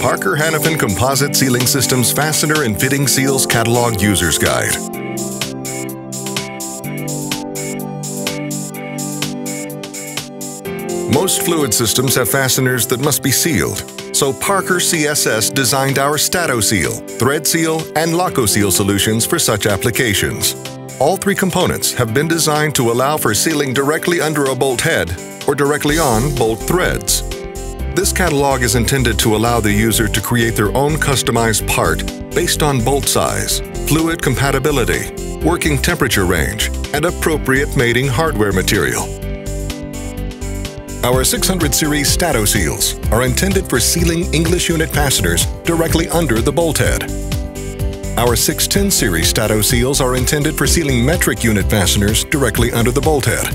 Parker Hannifin Composite Sealing Systems Fastener and Fitting Seals Catalog User's Guide. Most fluid systems have fasteners that must be sealed, so Parker CSS designed our Stat-O-Seal, Thread Seal, and Lock-O-Seal solutions for such applications. All three components have been designed to allow for sealing directly under a bolt head or directly on bolt threads. This catalog is intended to allow the user to create their own customized part based on bolt size, fluid compatibility, working temperature range, and appropriate mating hardware material. Our 600 series Stat-O-Seals are intended for sealing English unit fasteners directly under the bolt head. Our 610 series Stat-O-Seals are intended for sealing metric unit fasteners directly under the bolt head.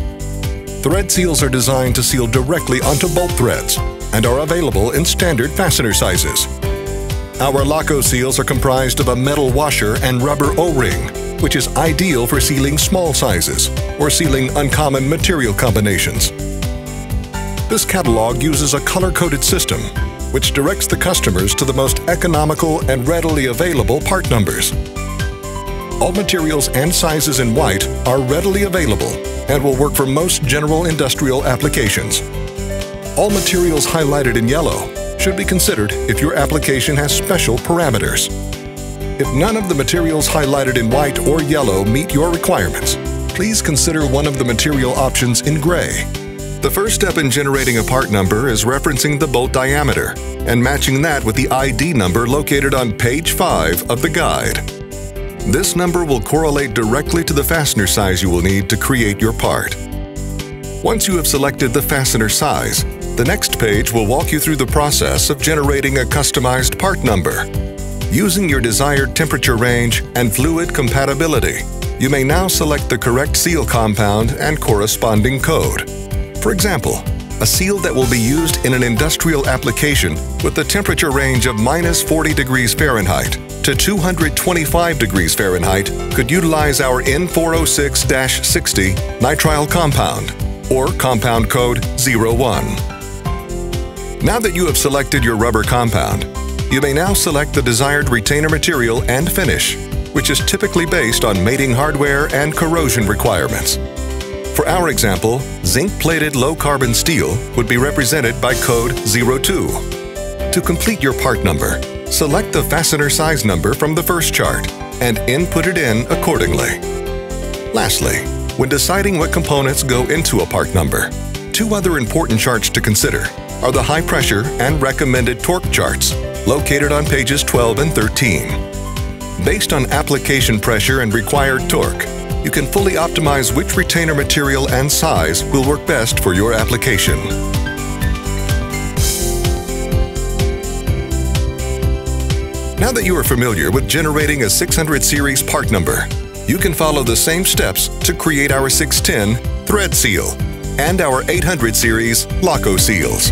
Thread seals are designed to seal directly onto bolt threads and are available in standard fastener sizes. Our Lock-O-Seals are comprised of a metal washer and rubber O-ring, which is ideal for sealing small sizes or sealing uncommon material combinations. This catalog uses a color-coded system, which directs the customers to the most economical and readily available part numbers. All materials and sizes in white are readily available and will work for most general industrial applications. All materials highlighted in yellow should be considered if your application has special parameters. If none of the materials highlighted in white or yellow meet your requirements, please consider one of the material options in gray. The first step in generating a part number is referencing the bolt diameter and matching that with the ID number located on page 5 of the guide. This number will correlate directly to the fastener size you will need to create your part. Once you have selected the fastener size, the next page will walk you through the process of generating a customized part number. Using your desired temperature range and fluid compatibility, you may now select the correct seal compound and corresponding code. For example, a seal that will be used in an industrial application with a temperature range of -40°F to 225°F could utilize our N406-60 nitrile compound, or compound code 01. Now that you have selected your rubber compound, you may now select the desired retainer material and finish, which is typically based on mating hardware and corrosion requirements. For our example, zinc-plated low-carbon steel would be represented by code 02. To complete your part number, select the fastener size number from the first chart and input it in accordingly. Lastly, when deciding what components go into a part number, two other important charts to consider are the high pressure and recommended torque charts located on pages 12 and 13. Based on application pressure and required torque, you can fully optimize which retainer material and size will work best for your application. Now that you are familiar with generating a 600 series part number, you can follow the same steps to create our 610 Thread Seal and our 800 series Lock-O-Seals.